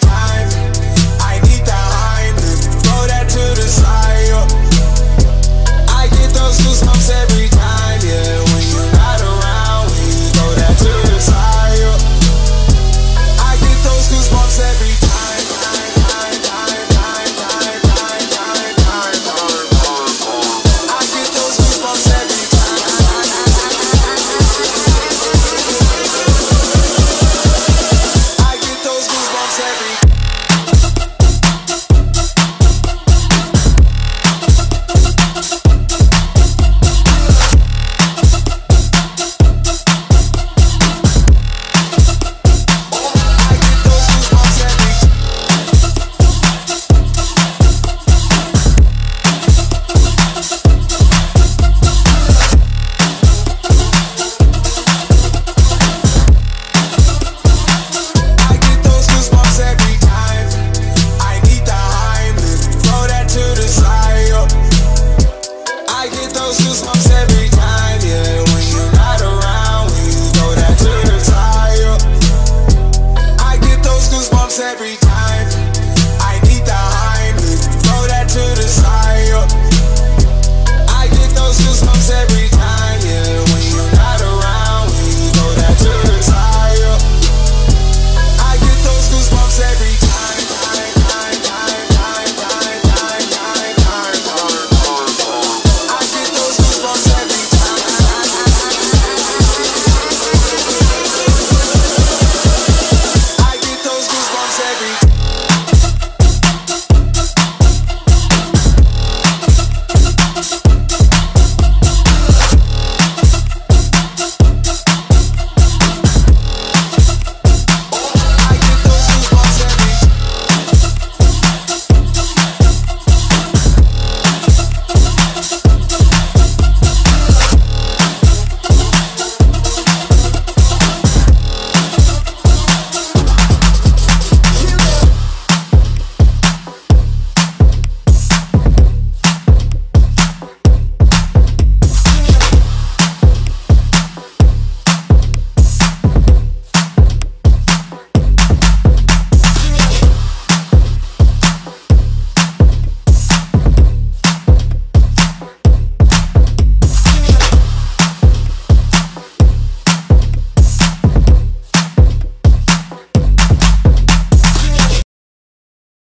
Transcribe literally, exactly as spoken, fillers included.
time. I need that hymen, throw that to the side, yo. I get those goosebumps every time, yeah. When you're not around, we throw that to the side, yo. I get those goosebumps every time. Every time.